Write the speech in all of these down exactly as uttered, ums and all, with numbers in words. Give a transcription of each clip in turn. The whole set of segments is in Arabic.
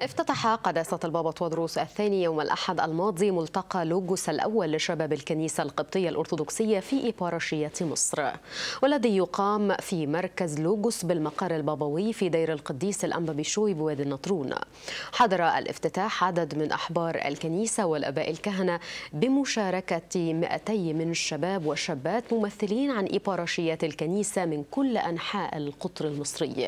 افتتح قداسة البابا تواضروس الثاني يوم الأحد الماضي ملتقى لوجوس الأول لشباب الكنيسة القبطية الأرثوذكسية في إبارشية مصر، والذي يقام في مركز لوجوس بالمقر البابوي في دير القديس الأنبا بيشوي بوادي النطرون. حضر الافتتاح عدد من أحبار الكنيسة والآباء الكهنة بمشاركة مئتي من الشباب والشابات ممثلين عن إبارشيات الكنيسة من كل أنحاء القطر المصري.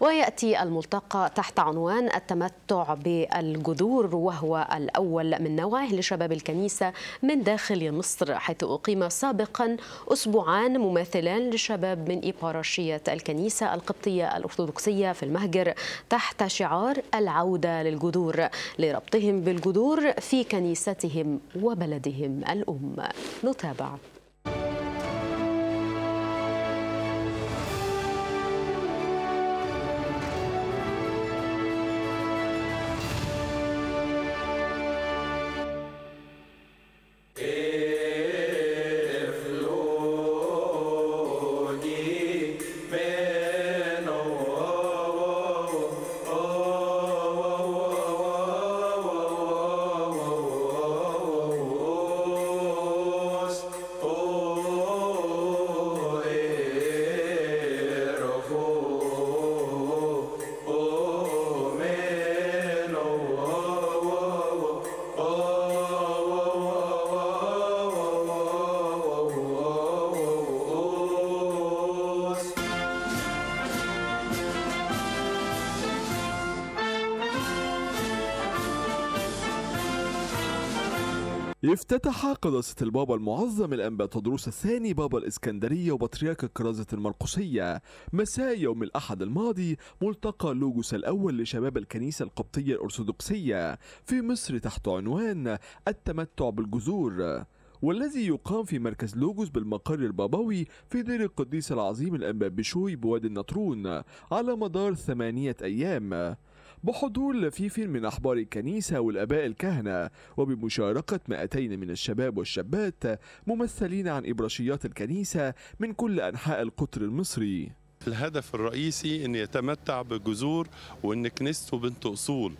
ويأتي الملتقى تحت عنوان التمتع بالجذور، وهو الأول من نوعه لشباب الكنيسة من داخل مصر، حيث أقيم سابقا أسبوعان مماثلان لشباب من إبارشية الكنيسة القبطية الأرثوذكسية في المهجر تحت شعار العودة للجذور، لربطهم بالجذور في كنيستهم وبلدهم الأم. نتابع. افتتح قداسة البابا المعظم الأنبا تواضروس الثاني بابا الإسكندرية وبطريرك الكرازة المرقصية مساء يوم الأحد الماضي ملتقى لوجوس الأول لشباب الكنيسة القبطية الأرثوذكسية في مصر تحت عنوان التمتع بالجذور، والذي يقام في مركز لوجوس بالمقر البابوي في دير القديس العظيم الأنبا بيشوي بوادي النطرون على مدار ثمانية أيام، بحضور لفيف من أحبار الكنيسة والآباء الكهنة، وبمشاركة مئتين من الشباب والشابات ممثلين عن إبراشيات الكنيسة من كل أنحاء القطر المصري. الهدف الرئيسي أن يتمتع بجذور، وأن كنيسته بنت أصول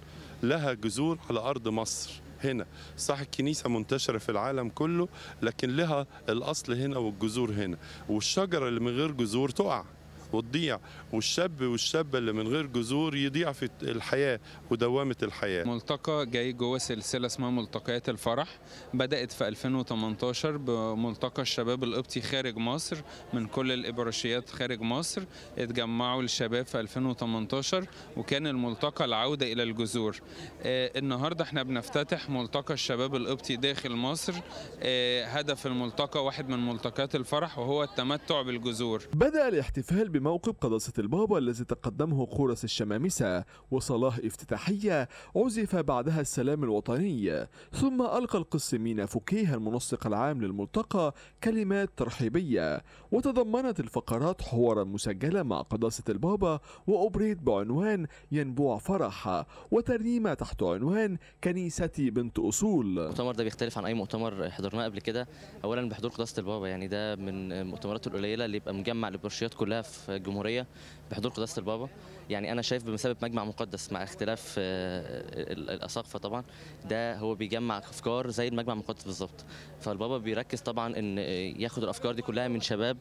لها جذور على أرض مصر هنا. صح الكنيسة منتشرة في العالم كله، لكن لها الأصل هنا والجذور هنا، والشجرة اللي من غير جذور تقع وتضيع، والشاب والشابه اللي من غير جذور يضيع في الحياه ودوامه الحياه. ملتقى جاي جوه سلسله اسمها ملتقيات الفرح، بدات في ألفين وثمانية عشر بملتقى الشباب القبطي خارج مصر من كل الابراشيات خارج مصر، اتجمعوا الشباب في ألفين وثمانية عشر وكان الملتقى العوده الى الجذور. آه النهارده احنا بنفتتح ملتقى الشباب القبطي داخل مصر. آه هدف الملتقى واحد من ملتقيات الفرح وهو التمتع بالجذور. بدا الاحتفال موقف قداسة البابا الذي تقدمه قرص الشمامسة وصلاة افتتاحية عزف بعدها السلام الوطني، ثم ألقى القس مينا فوكيه المنسق العام للملتقى كلمات ترحيبية، وتضمنت الفقرات حوارا مسجلا مع قداسة البابا وأبريت بعنوان ينبوع فرح، وترنيمة تحت عنوان كنيستي بنت أصول. المؤتمر ده بيختلف عن أي مؤتمر حضرناه قبل كده، أولا بحضور قداسة البابا، يعني ده من المؤتمرات القليلة اللي يبقى مجمع الإبرشيات كلها في الجمهورية بحضور قداسة البابا. يعني أنا شايف بمثابة مجمع مقدس مع اختلاف الأساقفة طبعا، ده هو بيجمع أفكار زي المجمع المقدس بالظبط، فالبابا بيركز طبعا إن ياخد الأفكار دي كلها من شباب،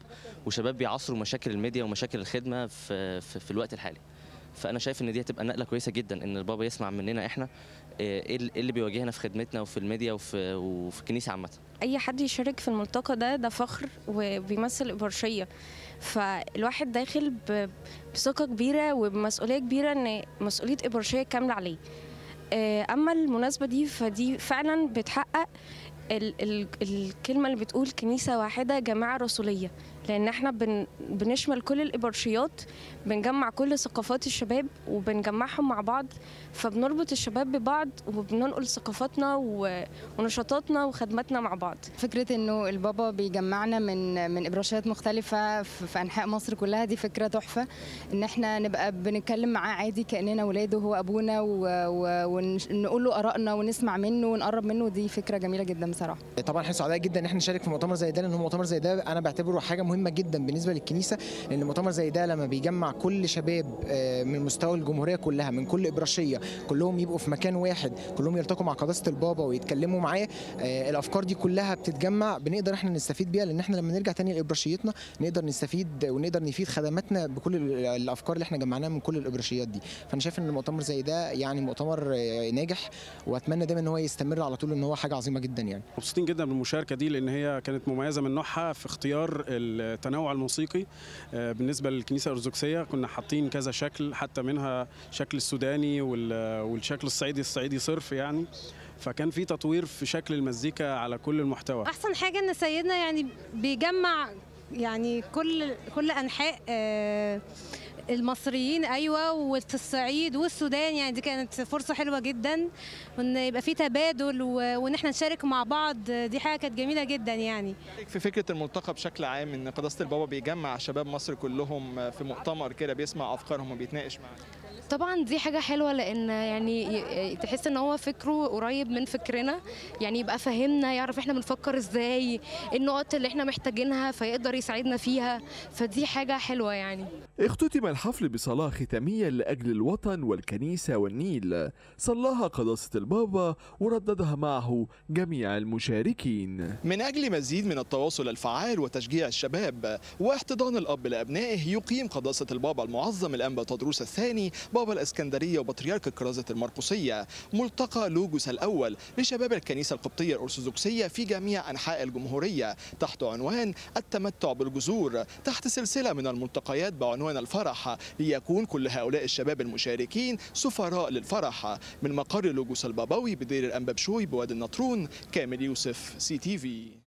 وشباب بيعصروا مشاكل الميديا ومشاكل الخدمة في, في الوقت الحالي. فأنا شايف إن دي هتبقى نقلة كويسة جدا، إن البابا يسمع مننا إحنا إيه اللي بيواجهنا في خدمتنا وفي الميديا وفي, وفي الكنيسة عامة. أي حد يشارك في الملتقى ده ده فخر وبيمثل إبرشية، فالواحد داخل بثقة كبيرة وبمسؤولية كبيرة، إن مسؤولية إبرشية كاملة عليه. أما المناسبة دي فدي فعلا بتحقق ال ال الكلمة اللي بتقول كنيسة واحدة جماعة رسولية، لأن احنا بن بنشمل كل الإبرشيات، بنجمع كل ثقافات الشباب وبنجمعهم مع بعض، فبنربط الشباب ببعض وبننقل ثقافاتنا ونشاطاتنا وخدماتنا مع بعض. فكرة إنه البابا بيجمعنا من من إبرشيات مختلفة في أنحاء مصر كلها دي فكرة تحفة، إن احنا نبقى بنتكلم معاه عادي كأننا ولاده وهو أبونا، ونقول له آرائنا ونسمع منه ونقرب منه، دي فكرة جميلة جدا بصراحة. طبعا احنا سعداء جدا إن احنا نشارك في مؤتمر زي ده، لأن هو مؤتمر زي ده أنا بعتبره حاجة مهمة مهمه جدا بالنسبه للكنيسه، لان مؤتمر زي ده لما بيجمع كل شباب من مستوى الجمهوريه كلها من كل ابراشيه كلهم يبقوا في مكان واحد، كلهم يلتقوا مع قداسه البابا ويتكلموا معاه، الافكار دي كلها بتتجمع بنقدر احنا نستفيد بيها، لان احنا لما نرجع تاني لابراشيتنا نقدر نستفيد ونقدر نفيد خدماتنا بكل الافكار اللي احنا جمعناها من كل الابراشيات دي. فانا شايف ان المؤتمر زي ده يعني مؤتمر ناجح، واتمنى دايما ان هو يستمر على طول، ان هو حاجه عظيمه جدا يعني. مبسوطين جدا بالمشاركه دي، لان هي كانت مميزه من نوعها في اختيار التنوع الموسيقي بالنسبه للكنيسه الارثوذكسيه. كنا حاطين كذا شكل، حتى منها شكل السوداني والشكل الصعيدي الصعيدي صرف يعني، فكان في تطوير في شكل المزيكا على كل المحتوى. احسن حاجه ان سيدنا يعني بيجمع يعني كل كل انحاء المصريين، ايوه، وفي الصعيد والسودان، يعني دي كانت فرصه حلوه جدا، وان يبقى في تبادل وان احنا نشارك مع بعض، دي حاجه كانت جميله جدا يعني. في فكره الملتقى بشكل عام، ان قداسه البابا بيجمع شباب مصر كلهم في مؤتمر كده، بيسمع افكارهم وبيتناقش معاهم. طبعا دي حاجه حلوه، لان يعني تحس ان هو فكره قريب من فكرنا، يعني يبقى فاهمنا، يعرف احنا بنفكر ازاي، النقط اللي احنا محتاجينها فيقدر يساعدنا فيها، فدي حاجه حلوه يعني. اختتم الحفل بصلاه ختاميه لاجل الوطن والكنيسه والنيل، صلاها قداسه البابا ورددها معه جميع المشاركين. من اجل مزيد من التواصل الفعال وتشجيع الشباب واحتضان الاب لابنائه، يقيم قداسه البابا المعظم الانبا تواضروس الثاني بابا الإسكندرية وبطريرك الكرازة المرقصية ملتقى لوجوس الأول لشباب الكنيسة القبطية الأرثوذكسية في جميع أنحاء الجمهورية، تحت عنوان التمتع بالجذور، تحت سلسلة من الملتقيات بعنوان الفرح، ليكون كل هؤلاء الشباب المشاركين سفراء للفرح. من مقر لوجوس البابوي بدير الأنبا بيشوي بوادي النطرون، كامل يوسف، سي تي في.